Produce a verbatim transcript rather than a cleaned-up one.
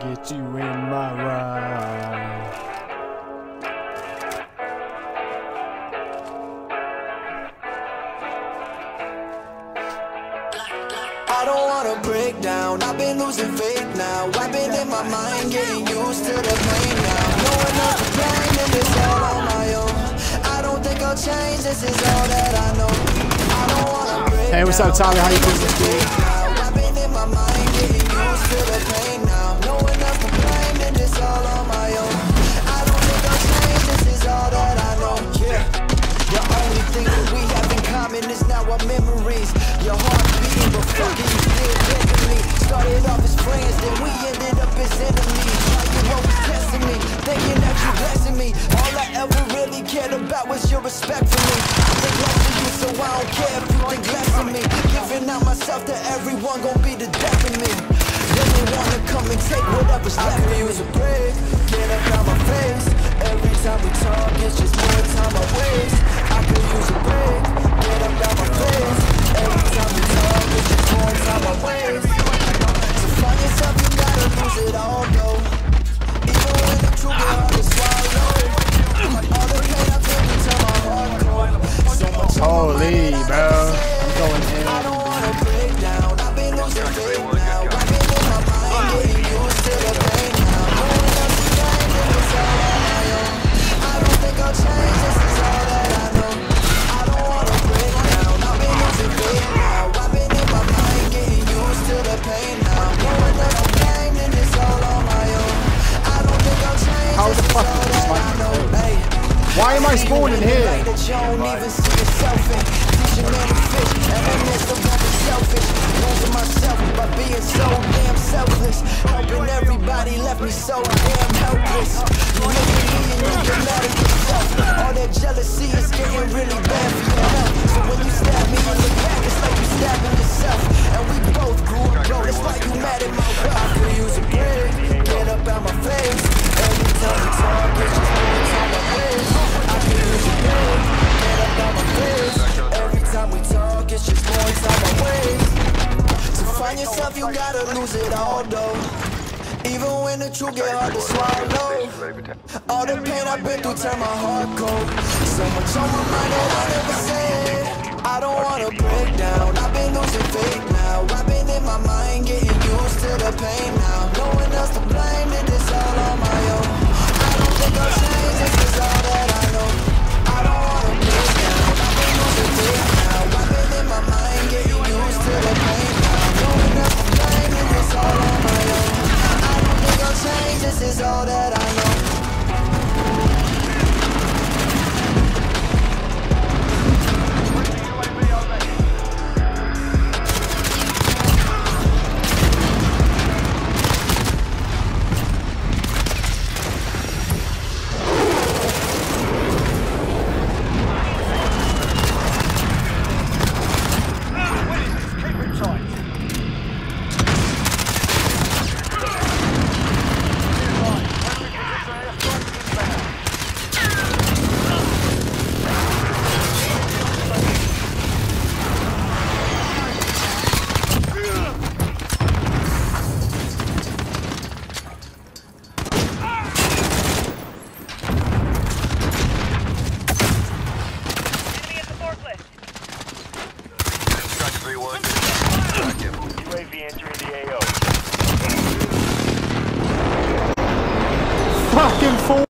get you in my ride. I don't wanna break down, I've been losing faith now. I've been in my mind getting used to the pain now. Knowing I'm blind and it's all on my own, I don't think I'll change, this is all that I know. I don't wanna break down. Hey, what's up, Tyler? How you doing? Memories, your heart beating, but fucking you still taking me. Started off as friends, then we ended up as enemies. Why you always testing me, thinking that you blessing me? All I ever really cared about was your respect for me. I think less of you, so I don't care if you think less of me. Giving out myself to everyone gon' be the death of me. Then they wanna come and take whatever's left. I could use a break, get up out my face. Every time we talk, it's just more time I waste. I could use a break, get up out my face. Holy, bro. I'm going in. I don't wanna break down. I've been losing faith now. I've been in my mind getting used to the pain now. Going up the line and it's all on my own. I don't think I'll change, this is all that I know. I don't wanna break down. I've been losing faith now. I've been in my mind getting used to the pain now. Going up the line and it's all on my own. I don't think I'll change, this is all that I know. Why am I spawning here? Right. All that jealousy is getting really bad for your health. So when you stab me in the back, it's like you stabbing yourself. And we both grew up, bro. That's why you mad at my brother. I could use a break, get up out my face. Every time you talk, it's just every time I wish. I could use a break, get up out my face. Every time we talk, it's just more time I waste. To find yourself, you gotta lose it all, though. Even when the truth get hard to swallow, all the pain I've been through turn my heart cold. So much on my mind that I never said. I don't wanna break down. I've been losing faith now. I've been in my mind getting used to the pain now. No one else to blame, and it's all on my own. I don't think I'll change, this is all that I know. I don't wanna break down. I've been losing faith now. I've been in my mind getting used to the pain now. No one else to blame, and it's all on my own. Change, this is all that I know. Fucking fool.